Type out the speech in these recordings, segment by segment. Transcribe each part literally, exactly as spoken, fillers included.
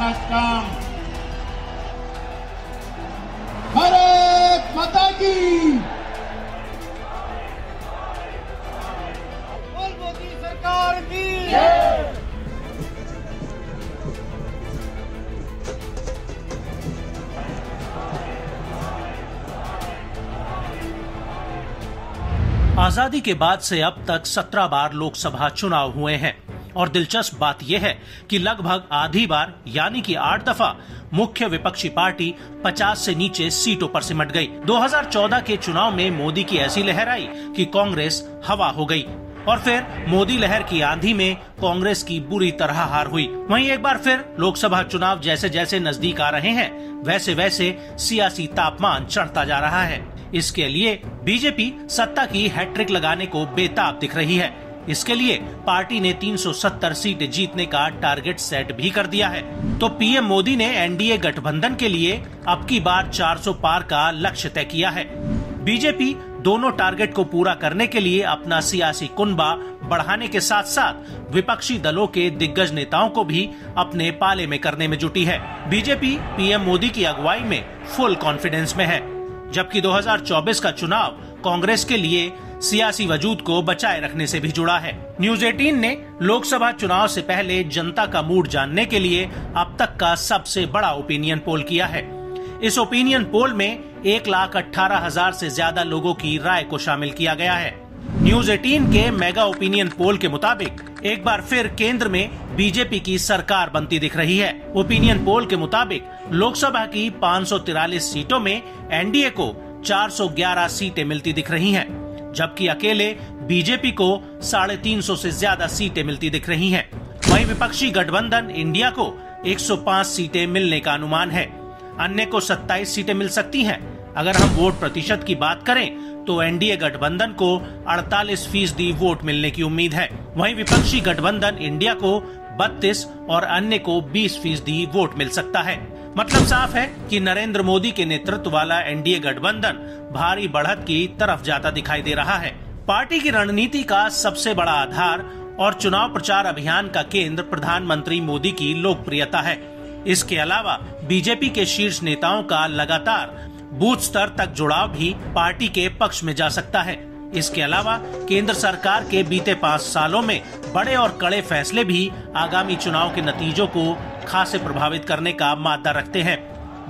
महाराष्ट्रम भारत माता की। बोल मोदी सरकार की। आजादी के बाद से अब तक सत्रह बार लोकसभा चुनाव हुए हैं और दिलचस्प बात यह है कि लगभग आधी बार यानी कि आठ दफा मुख्य विपक्षी पार्टी पचास से नीचे सीटों पर सिमट गई। दो हज़ार चौदह के चुनाव में मोदी की ऐसी लहर आई कि कांग्रेस हवा हो गई और फिर मोदी लहर की आंधी में कांग्रेस की बुरी तरह हार हुई। वहीं एक बार फिर लोकसभा चुनाव जैसे जैसे नजदीक आ रहे हैं वैसे वैसे सियासी तापमान चढ़ता जा रहा है। इसके लिए बीजेपी सत्ता की हैट्रिक लगाने को बेताब दिख रही है। इसके लिए पार्टी ने तीन सौ सत्तर सीटें जीतने का टारगेट सेट भी कर दिया है। तो पीएम मोदी ने एनडीए गठबंधन के लिए अब की बार चार सौ पार का लक्ष्य तय किया है। बीजेपी दोनों टारगेट को पूरा करने के लिए अपना सियासी कुनबा बढ़ाने के साथ साथ विपक्षी दलों के दिग्गज नेताओं को भी अपने पाले में करने में जुटी है। बीजेपी पीएम मोदी की अगुवाई में फुल कॉन्फिडेंस में है, जबकि दो हज़ार चौबीस का चुनाव कांग्रेस के लिए सियासी वजूद को बचाए रखने से भी जुड़ा है। न्यूज़ अठारह ने लोकसभा चुनाव से पहले जनता का मूड जानने के लिए अब तक का सबसे बड़ा ओपिनियन पोल किया है। इस ओपिनियन पोल में एक लाख अठारह हजार से ज्यादा लोगों की राय को शामिल किया गया है। न्यूज़ अठारह के मेगा ओपिनियन पोल के मुताबिक एक बार फिर केंद्र में बीजेपी की सरकार बनती दिख रही है। ओपिनियन पोल के मुताबिक लोकसभा की पाँच सौ तिरालीस सीटों में एनडीए को चार सौ ग्यारह सीटें मिलती दिख रही हैं, जबकि अकेले बीजेपी को साढ़े तीन सौ से ज्यादा सीटें मिलती दिख रही हैं। वहीं विपक्षी गठबंधन इंडिया को एक सौ पाँच सीटें मिलने का अनुमान है। अन्य को सत्ताईस सीटें मिल सकती हैं। अगर हम वोट प्रतिशत की बात करें तो एनडीए गठबंधन को अड़तालीस फीसदी वोट मिलने की उम्मीद है। वहीं विपक्षी गठबंधन इंडिया को बत्तीस और अन्य को बीस फीसदी वोट मिल सकता है। मतलब साफ है कि नरेंद्र मोदी के नेतृत्व वाला एनडीए गठबंधन भारी बढ़त की तरफ जाता दिखाई दे रहा है। पार्टी की रणनीति का सबसे बड़ा आधार और चुनाव प्रचार अभियान का केंद्र प्रधानमंत्री मोदी की लोकप्रियता है। इसके अलावा बीजेपी के शीर्ष नेताओं का लगातार बूथ स्तर तक जुड़ाव भी पार्टी के पक्ष में जा सकता है। इसके अलावा केंद्र सरकार के बीते पाँच सालों में बड़े और कड़े फैसले भी आगामी चुनाव के नतीजों को खासे प्रभावित करने का मादा रखते हैं।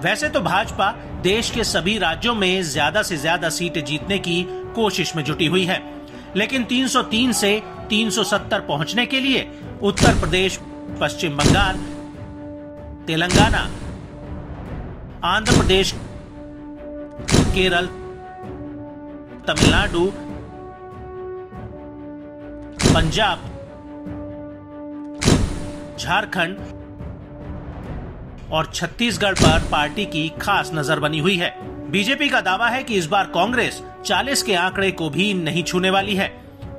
वैसे तो भाजपा देश के सभी राज्यों में ज्यादा से ज्यादा सीटें जीतने की कोशिश में जुटी हुई है, लेकिन तीन सौ तीन से तीन सौ सत्तर पहुंचने के लिए उत्तर प्रदेश, पश्चिम बंगाल, तेलंगाना, आंध्र प्रदेश, केरल, तमिलनाडु, पंजाब, झारखंड और छत्तीसगढ़ पर पार्टी की खास नजर बनी हुई है। बीजेपी का दावा है कि इस बार कांग्रेस चालीस के आंकड़े को भी नहीं छूने वाली है।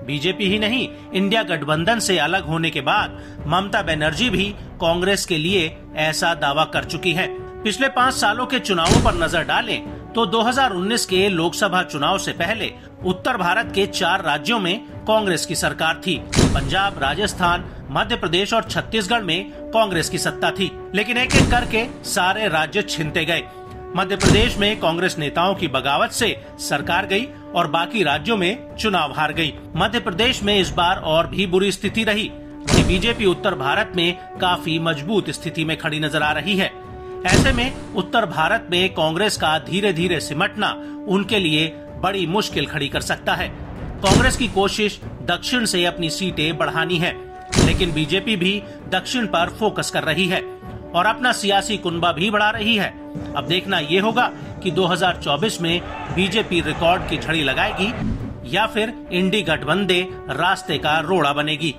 बीजेपी ही नहीं, इंडिया गठबंधन से अलग होने के बाद ममता बनर्जी भी कांग्रेस के लिए ऐसा दावा कर चुकी है। पिछले पाँच सालों के चुनावों पर नजर डालें तो दो हज़ार उन्नीस के लोकसभा चुनाव से पहले उत्तर भारत के चार राज्यों में कांग्रेस की सरकार थी। पंजाब, राजस्थान, मध्य प्रदेश और छत्तीसगढ़ में कांग्रेस की सत्ता थी, लेकिन एक एक करके सारे राज्य छिनते गए। मध्य प्रदेश में कांग्रेस नेताओं की बगावत से सरकार गई और बाकी राज्यों में चुनाव हार गई। मध्य प्रदेश में इस बार और भी बुरी स्थिति रही कि बीजेपी उत्तर भारत में काफी मजबूत स्थिति में खड़ी नजर आ रही है। ऐसे में उत्तर भारत में कांग्रेस का धीरे धीरे सिमटना उनके लिए बड़ी मुश्किल खड़ी कर सकता है। कांग्रेस की कोशिश दक्षिण से अपनी सीटें बढ़ानी है, लेकिन बीजेपी भी दक्षिण पर फोकस कर रही है और अपना सियासी कुनबा भी बढ़ा रही है। अब देखना ये होगा कि दो हज़ार चौबीस में बीजेपी रिकॉर्ड की झड़ी लगाएगी या फिर इंडी गठबंधन रास्ते का रोड़ा बनेगी।